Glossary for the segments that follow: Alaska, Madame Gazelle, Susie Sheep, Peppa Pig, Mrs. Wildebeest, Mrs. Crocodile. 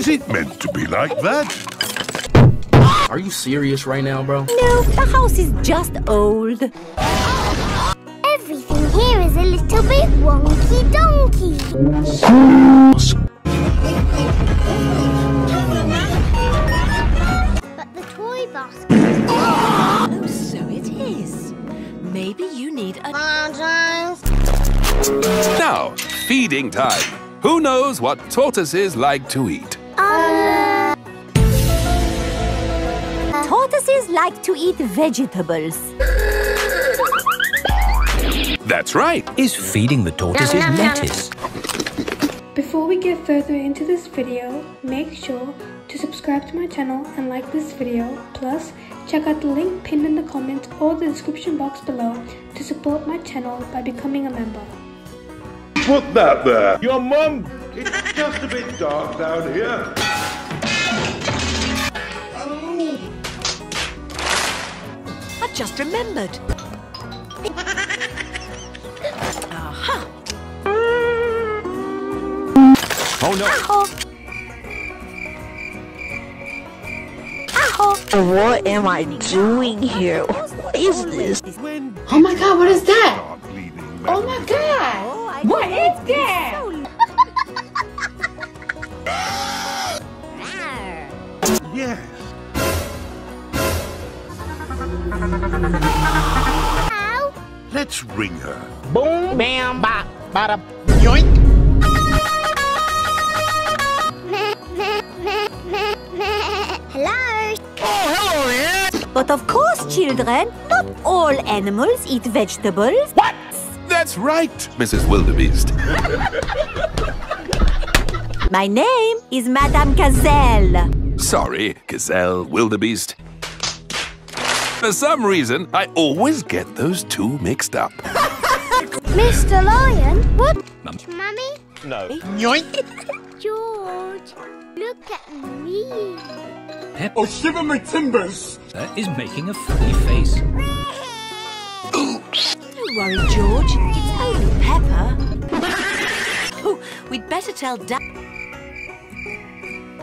Is it meant to be like that? Are you serious right now, bro? No, the house is just old. Everything here is a little bit wonky-donky. But the toy basket... Oh, so it is. Maybe you need a... Now, feeding time. Who knows what tortoises like to eat? Tortoises like to eat vegetables. That's right. Is feeding the tortoises lettuce? Before we get further into this video, make sure to subscribe to my channel and like this video. Plus, check out the link pinned in the comments or the description box below to support my channel by becoming a member. Put that there! Your mum! It's just a bit dark down here. I just remembered. Aha! Oh no! Ow. What am I doing here? What is this? Oh my god, what is that? Oh my god! What is that? Yes. Ow. Let's ring her. Boom, bam, bop, bada, yoink. Hello? Oh, hello, yes. But of course, children, not all animals eat vegetables. What? That's right, Mrs. Wildebeest. My name is Madame Gazelle. Sorry, Gazelle, Wildebeest. For some reason, I always get those two mixed up. Mr. Lion, what? Mummy? No. Yoink. George. Look at me. Pep. Oh, shiver my timbers! That is making a funny face. Don't worry, George. It's only Pepper. Oh, we'd better tell Dad.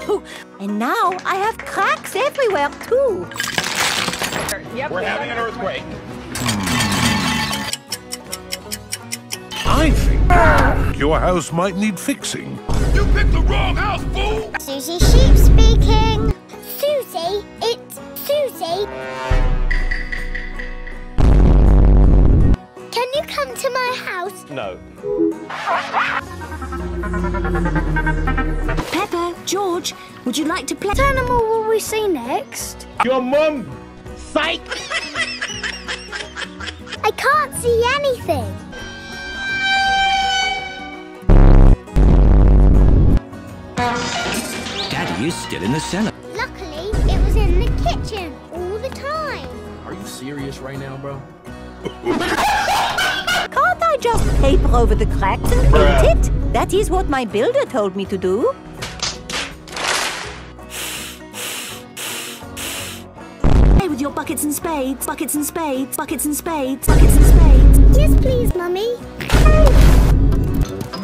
Oh, and now I have cracks everywhere, too. Yep, we're having an earthquake. I think your house might need fixing. You picked the wrong house, fool! Susie Sheep speaking! Susie, it's Susie! Can you come to my house? No. Peppa, George, would you like to play? What animal will we see next? Your mum! Psych! I can't see anything! Daddy is still in the cellar. Luckily, it was in the kitchen all the time. Are you serious right now, bro? Can't I just paper over the cracks and paint it? That is what my builder told me to do. Play with your buckets and spades, buckets and spades, buckets and spades, buckets and spades. Yes, please, Mummy.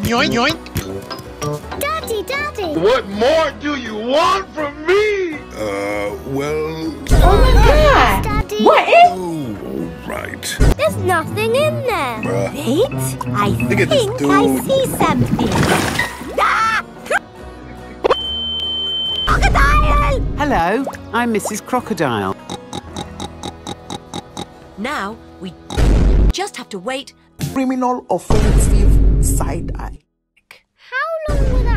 Yoink, yoink. Daddy, Daddy! What more do you want from me? Well... Oh my god! Daddy. What is... Oh, right. There's nothing in there. Wait, I think I see something. Crocodile! Hello, I'm Mrs. Crocodile. Now, we just have to wait. Criminal offensive side-eye. How long will that